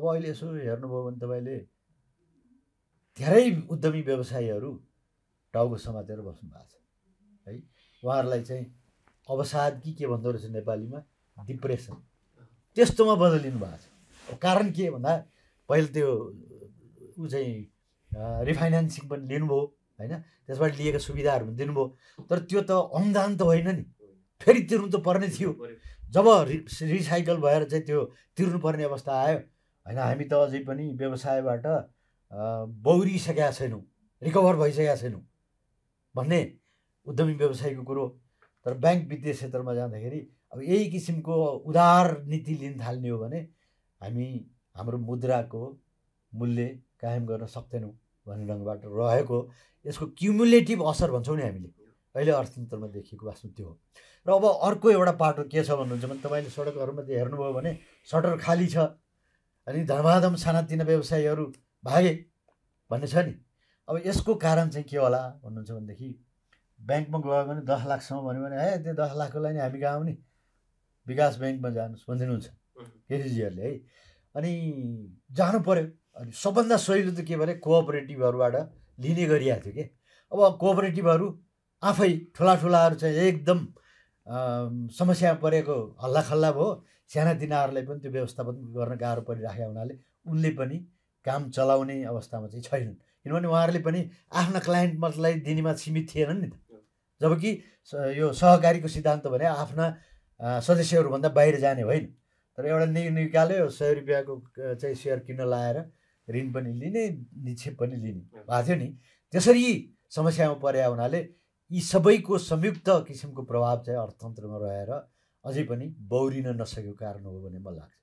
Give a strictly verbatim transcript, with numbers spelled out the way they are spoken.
अब अहिले यसो हेर्नुभयो भने तपाईले धेरै उद्यमी व्यवसायीहरू टाउको समातेर बस्नु भएको छ है उहाँहरूलाई चाहिँ अवसाद कि के भन्दो रहेछ नेपालीमा डिप्रेसन त्यस्तोमा बदलिनु भएको छ कारण के भन्दा पहिले त्यो उ चाहिँ रिफाइनान्सिङ पनि लिनुभयो हैन त्यसबाट लिएको सुविधाहरु पनि दिनुभयो तर त्यो त अनुदान त होइन नि फेरि तिर्नु त पर्ने थियो जब रिसाइकल भएर चाहिँ त्यो तिर्नु पर्ने अवस्था आयो हैन हामी त अझै पनि व्यवसायबाट बौरिसकेका छैनौं रिकभर भइसकेका छैनौं भन्ने उद्यमी व्यवसायीको कुरा तर बैंक वित्तीय क्षेत्रमा जाँदाखेरि अब यही किसिमको उदार नीति लिन थाल्ने हो भने हामी हाम्रो मुद्राको मूल्य कायम गर्न सक्दैनौं भन्ने ढंगबाट रहेको यसको क्युमुलेटिभ असर भन्छौं नि हामीले अहिले अर्थतन्त्रमा देखिएको वास्तव त्यो हो र अब अर्को एउटा पाटो के छ भन्नुहुन्छ भने तपाईले सडकहरुमा हेर्नुभयो भने सटर खाली छ अनि धर्माधम सानातिना व्यवसायीहरू भागे भन्ने छ नि अब यसको कारण चाहिँ के होला भन्नुहुन्छ भनेदेखि बैंकमा गयो भने दस लाख सम्म भन्यो भने हे त्यो दस लाखको लागि हामी गाउँ नि विकास बैंकमा जानुस् भन्दिनुहुन्छ केसीजीहरुले है अनि जानु पर्यो अनि सबभन्दा सजिलो त के भने कोअपरेटिभहरुबाट लिने गरिया थियो के अब कोअपरेटिभहरु आफै ठुला ठुलाहरु चाहिँ एकदम समस्या परेको हल्ला खल्ला भयो साना दिनाहरुलाई पनि त्यो व्यवस्थापन गर्न गाह्रो परिराखेको हुनाले उनले पनि काम चलाउने अवस्थामा चाहिँ छैनन् किनभने उहाँहरुले पनि आफ्ना क्लाइन्टलाई दिनेमा सीमित थिएनन् नि त जबकि यो सहकारीको सिद्धान्त भने आफ्ना सदस्यहरुभन्दा बाहिर जाने होइन तर एउटा निर्णय निकाल्यो सय रुपैयाँको चाहिँ शेयर किन्न लाएर ऋण पनि लिने निक्षेप पनि लिने भएको थियो नि त्यसरी समस्यामा परेका हुनाले यी सबैको संयुक्त किसिमको प्रभाव चाहिँ अर्थतन्त्रमा रहेर अझै पनि बौरिन नसकेको कारण हो भन्ने मलाई लाग्छ।